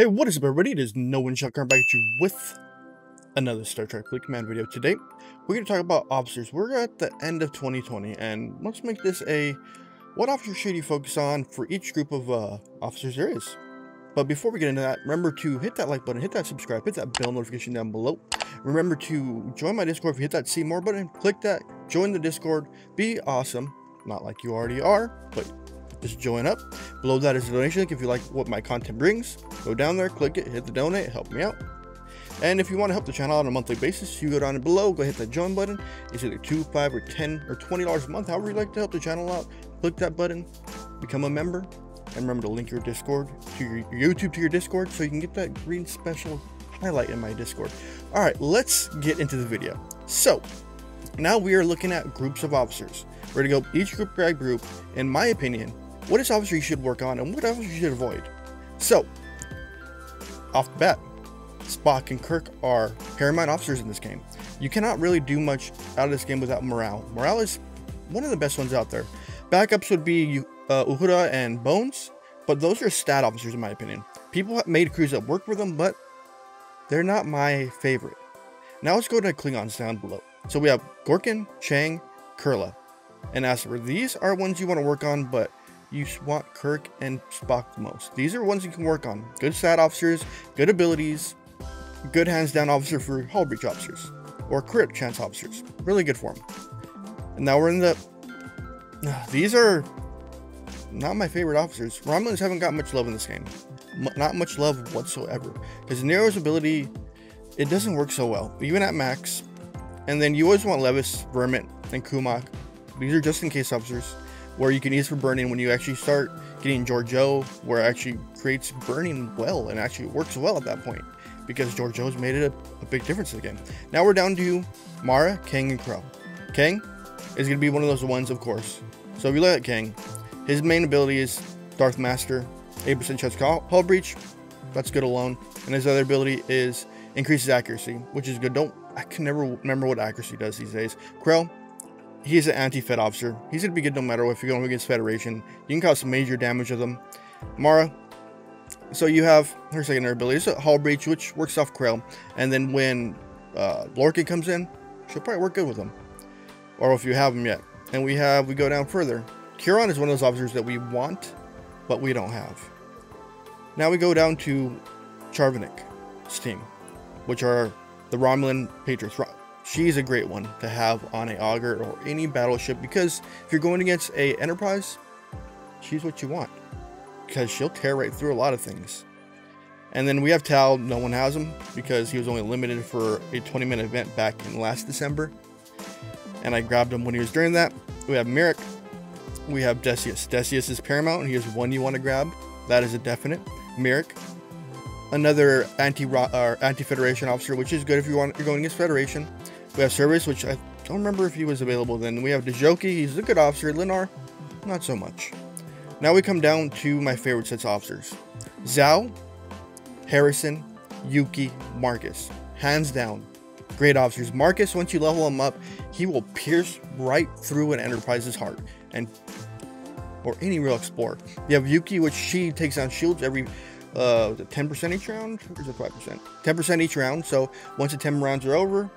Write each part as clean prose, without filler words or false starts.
Hey, what is up, everybody? It is No One Shotgun back at you with another Star Trek Fleet Command video. Today, we're going to talk about officers. We're at the end of 2020, and let's make this a what officer should you focus on for each group of officers there is. But before we get into that, remember to hit that like button, hit that subscribe, hit that bell notification down below. Remember to join my Discord. If you hit that see more button, click that, join the Discord, be awesome. Not like you already are, but just join up. Below that is a donation link. If you like what my content brings, go down there, click it, hit the donate, help me out. And if you want to help the channel on a monthly basis, you go down below, go hit that join button. It's either $2, $5, or $10, or $20 a month, however you like to help the channel out. Click that button, become a member, and remember to link your Discord to your YouTube to your Discord so you can get that green special highlight in my Discord. All right, let's get into the video. So now we are looking at groups of officers. We're gonna go each group by group, in my opinion, what is officer you should work on and what officer you should avoid. So, off the bat, Spock and Kirk are paramount officers in this game. You cannot really do much out of this game without morale. Morale is one of the best ones out there. Backups would be Uhura and Bones, but those are stat officers in my opinion. People have made crews that work for them, but they're not my favorite. Now let's go to Klingons down below. So we have Gorkin, Chang, Kurla, and Asper. These are ones you want to work on, but you want Kirk and Spock the most. These are ones you can work on. Good stat officers, good abilities, good hands down officer for hull breach officers or crit chance officers. Really good for them. And now we're in the... These are not my favorite officers. Romulans haven't got much love in this game. Not much love whatsoever. Because Nero's ability, it doesn't work so well, even at max. And then you always want Levis, Vermint, and Kumak. These are just in case officers, where you can use for burning when you actually start getting Georgiou, where it actually creates burning well and actually works well at that point, because Georgiou's made it a big difference in the game. Now we're down to Mara, Kang, and Krell. Kang is going to be one of those ones, of course. So if you look at Kang, his main ability is Darth Master, 8% chance hull breach, that's good alone, and his other ability is increases accuracy, which is good. I can never remember what accuracy does these days. Krell, he's an anti-Fed officer. He's going to be good no matter what. If you're going against Federation, you can cause some major damage to them. Mara, so you have her secondary ability. It's a hull breach, which works off Krell. And then when Lorcan comes in, she'll probably work good with him. Or if you have him yet. And we go down further. Curon is one of those officers that we want, but we don't have. Now we go down to Charvanek's team, which are the Romulan Patriots. She's a great one to have on a auger or any battleship, because if you're going against a Enterprise, she's what you want, because she'll tear right through a lot of things. And then we have Tal. No one has him because he was only limited for a 20-minute event back in last December, and I grabbed him when he was during that. We have Merrick. We have Decius. Decius is paramount, and he is one you want to grab. That is a definite. Merrick, another anti-Federation officer, which is good if you're going against Federation. We have Service, which I don't remember if he was available then. We have Djoki, he's a good officer. Linar, not so much. Now we come down to my favorite sets of officers. Zhao, Harrison, Yuki, Marcus. Hands down, great officers. Marcus, once you level him up, he will pierce right through an Enterprise's heart and or any real explorer. You have Yuki, which she takes down shields every 10% each round, or is it 5%? 10% each round. So once the 10 rounds are over,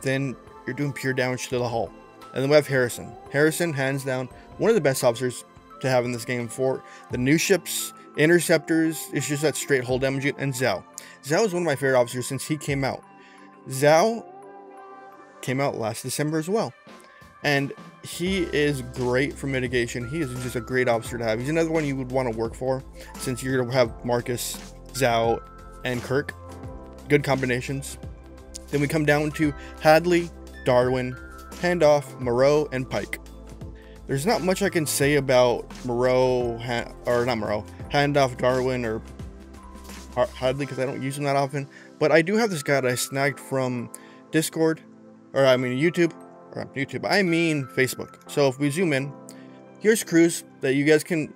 then you're doing pure damage to the hull. And then we have Harrison. Harrison, hands down, one of the best officers to have in this game for the new ships, interceptors. It's just that straight hull damage. And Zhao. Zhao is one of my favorite officers since he came out. Zhao came out last December as well, and he is great for mitigation. He is just a great officer to have. He's another one you would want to work for, since you're going to have Marcus, Zhao, and Kirk. Good combinations. Then we come down to Hadley, Darwin, Hendorff, Moreau, and Pike. There's not much I can say about Hendorff, Darwin, or Hadley, because I don't use them that often. But I do have this guy that I snagged from Discord, or I mean YouTube. Facebook. So if we zoom in, here's crews that you guys can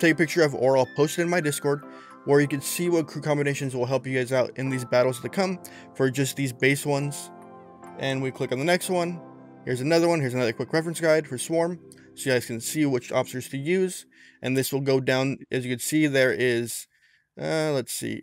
take a picture of, or I'll post it in my Discord, where you can see what crew combinations will help you guys out in these battles to come for just these base ones. And we click on the next one. Here's another one. Here's another quick reference guide for Swarm, so you guys can see which officers to use. And this will go down. As you can see, there is Let's see.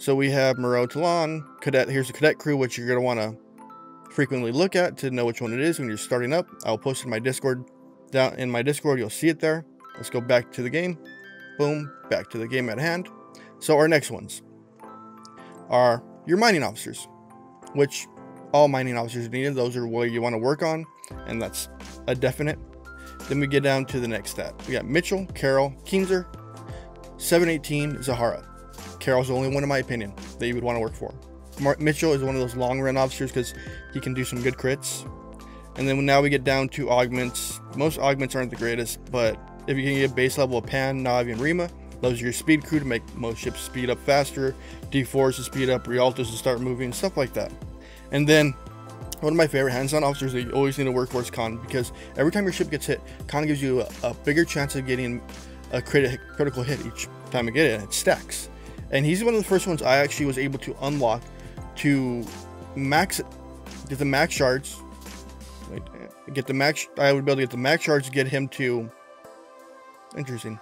So we have Moreau, Talon, Cadet. Here's the Cadet crew, which you're going to want to frequently look at to know which one it is when you're starting up. I'll post it in my Discord. Down in my Discord, you'll see it there. Let's go back to the game. Boom. Back to the game at hand. So our next ones are your mining officers, which all mining officers are needed. Those are what you want to work on, and that's a definite. Then we get down to the next stat. We got Mitchell, Carol, Kinzer, 718, Zahara. Carol's the only one, in my opinion, that you would want to work for. Mitchell is one of those long-run officers because he can do some good crits. And then now we get down to augments. Most augments aren't the greatest, but if you can get base level of Pan, Navi, and Rima, those are your speed crew to make most ships speed up faster, D4s to speed up, Rialtos to start moving, stuff like that. And then one of my favorite hands-on officers that you always need to work for is Khan, because every time your ship gets hit, Khan gives you a bigger chance of getting a critical hit each time you get it, and it stacks. And he's one of the first ones I actually was able to unlock to max, get the max shards, I would be able to get the max shards to get him to, interesting,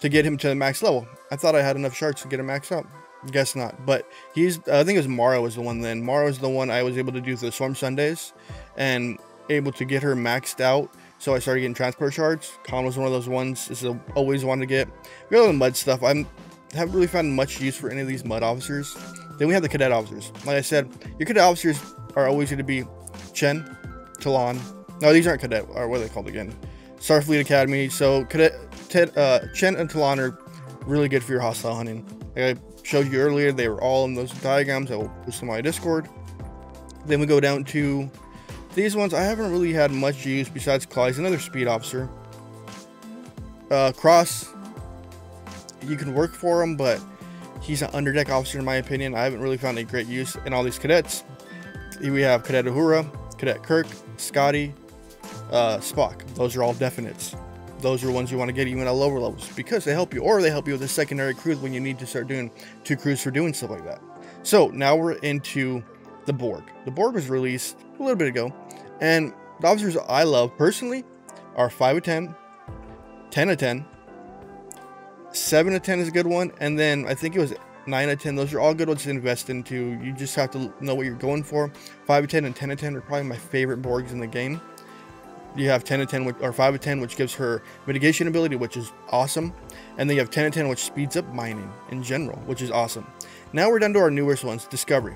to get him to the max level. I thought I had enough shards to get him maxed out. Guess not. But he's, I think it was Mara was the one then. Mara was the one I was able to do for the Swarm Sundays and able to get her maxed out. So I started getting transport shards. Khan was one of those ones. This is a, always wanted to get. We got all the mud stuff. I haven't really found much use for any of these mud officers. Then we have the cadet officers. Like I said, your cadet officers are always going to be Chen, Talon. No, these aren't cadet, or what are they called again? Starfleet Academy. So cadet, Chen and Talon are really good for your hostile hunting. Like I showed you earlier, they were all in those diagrams. I will post them on my Discord. Then we go down to these ones. I haven't really had much use besides Clyde's another speed officer. Cross, you can work for him, but he's an underdeck officer in my opinion. I haven't really found a great use in all these cadets. We have Cadet Uhura, Cadet Kirk, Scotty, Spock. Those are all definites. Those are ones you want to get even at lower levels because they help you, or they help you with a secondary crew when you need to start doing two crews for doing stuff like that. So now we're into the Borg. The Borg was released a little bit ago, and the officers I love personally are 5 of 10, 10 of 10, 7 of 10 is a good one, and then I think it was 9 of 10. Those are all good ones to invest into. You just have to know what you're going for. 5 of 10 and 10 of 10 are probably my favorite Borgs in the game. You have 10 of 10 or 5 of 10, which gives her mitigation ability, which is awesome. And then you have 10 of 10, which speeds up mining in general, which is awesome. Now we're down to our newest ones, Discovery.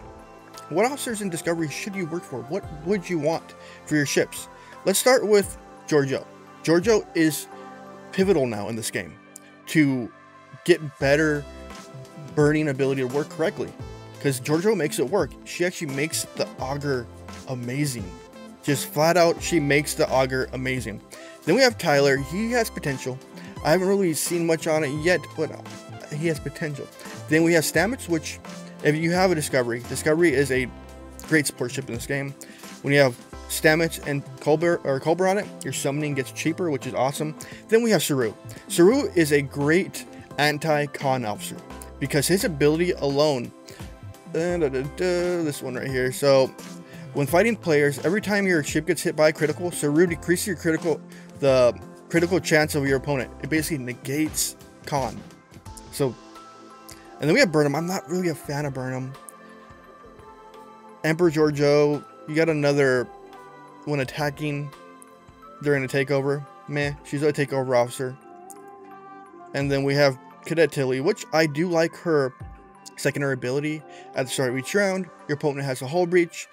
What officers in Discovery should you work for? What would you want for your ships? Let's start with Georgiou. Georgiou is pivotal now in this game to get better burning ability to work correctly, because Georgiou makes it work. She actually makes the auger amazing. Just flat out, she makes the auger amazing. Then we have Tyler. He has potential. I haven't really seen much on it yet, but he has potential. Then we have Stamets, which if you have a Discovery, Discovery is a great support ship in this game. When you have Stamets and Culber on it, your summoning gets cheaper, which is awesome. Then we have Saru. Saru is a great anti-con officer because his ability alone, this one right here. So when fighting players, every time your ship gets hit by a critical, Saru decreases your critical chance of your opponent. It basically negates Khan. So, and then we have Burnham. I'm not really a fan of Burnham. Emperor Georgiou. You got another when attacking during a takeover. Meh, she's a takeover officer. And then we have Cadet Tilly, which I do like her secondary ability. At the start of each round, your opponent has a hull breach.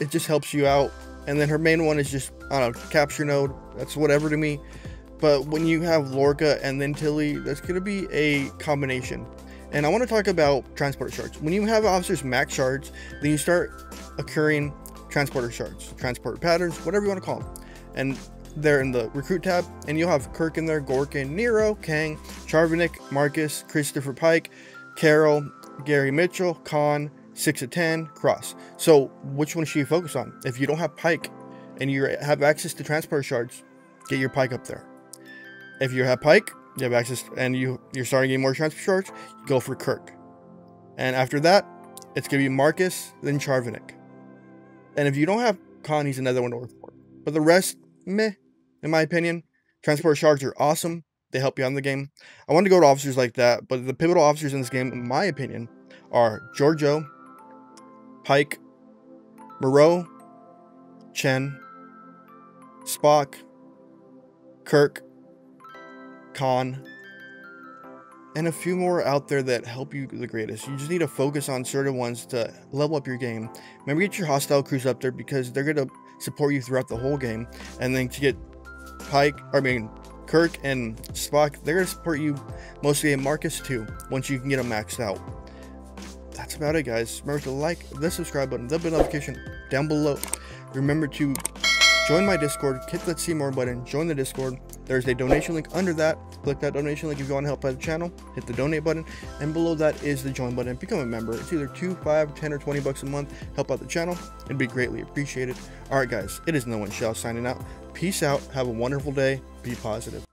It just helps you out. And then her main one is just, I don't know, capture node. That's whatever to me. But when you have Lorca and then Tilly, that's going to be a combination. And I want to talk about transporter shards. When you have officers max shards, then you start accruing transporter shards, transport patterns, whatever you want to call them. And they're in the recruit tab, and you'll have Kirk in there, Gorkin, Nero, Kang, Charvanek, Marcus, Christopher Pike, Carol, Gary Mitchell, Khan, 6 of 10, Cross. So which one should you focus on? If you don't have Pike and you have access to transport shards, get your Pike up there. If you have Pike, you have access and you're starting getting more transport shards, you go for Kirk. And after that, it's going to be Marcus, then Charvanek. And if you don't have Khan, he's another one to work for. But the rest, meh, in my opinion. Transport shards are awesome. They help you out in the game. I wanted to go to officers like that, but the pivotal officers in this game, in my opinion, are Georgiou, Pike, Moreau, Chen, Spock, Kirk, Khan, and a few more out there that help you the greatest. You just need to focus on certain ones to level up your game. Remember, get your hostile crews up there because they're going to support you throughout the whole game. And then to get Kirk and Spock, they're going to support you mostly in Marcus too, once you can get them maxed out. That's about it, guys. Remember to like the subscribe button, the bell notification down below. Remember to join my Discord, hit that see more button, join the Discord. There's a donation link under that. Click that donation link if you want to help out the channel. Hit the donate button, and below that is the join button. Become a member. It's either $2, $5, $10, or $20 a month. Help out the channel. It'd be greatly appreciated. All right, guys, it is No One Shall signing out. Peace out. Have a wonderful day. Be positive.